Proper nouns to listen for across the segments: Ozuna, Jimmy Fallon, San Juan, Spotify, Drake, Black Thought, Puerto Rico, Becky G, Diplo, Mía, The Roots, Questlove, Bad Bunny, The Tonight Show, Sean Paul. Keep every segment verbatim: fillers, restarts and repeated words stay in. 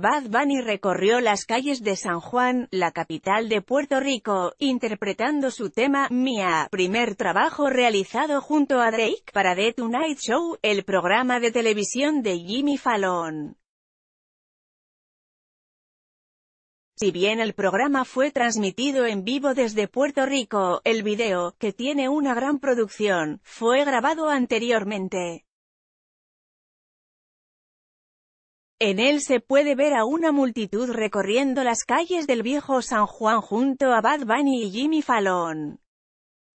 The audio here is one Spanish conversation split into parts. Bad Bunny recorrió las calles de San Juan, la capital de Puerto Rico, interpretando su tema Mía, primer trabajo realizado junto a Drake para The Tonight Show, el programa de televisión de Jimmy Fallon. Si bien el programa fue transmitido en vivo desde Puerto Rico, el video, que tiene una gran producción, fue grabado anteriormente. En él se puede ver a una multitud recorriendo las calles del viejo San Juan junto a Bad Bunny y Jimmy Fallon.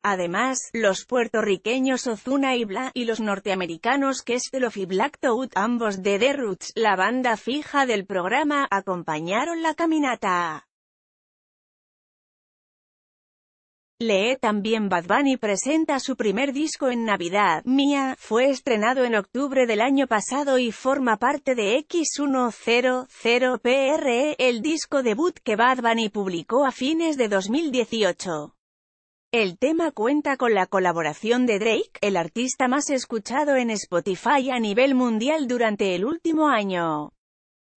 Además, los puertorriqueños Ozuna y Bla, y los norteamericanos Questlove y Black Thought, ambos de The Roots, la banda fija del programa, acompañaron la caminata. Lee también Bad Bunny presenta su primer disco en Navidad, Mía, fue estrenado en octubre del año pasado y forma parte de equis ciento pe erre, el disco debut que Bad Bunny publicó a fines de dos mil dieciocho. El tema cuenta con la colaboración de Drake, el artista más escuchado en Spotify a nivel mundial durante el último año.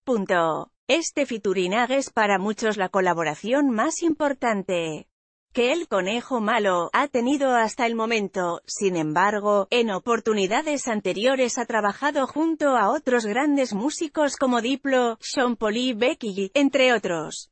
Punto. Este featuring es para muchos la colaboración más importante que el conejo malo ha tenido hasta el momento. Sin embargo, en oportunidades anteriores ha trabajado junto a otros grandes músicos como Diplo, Sean Paul y Becky, entre otros.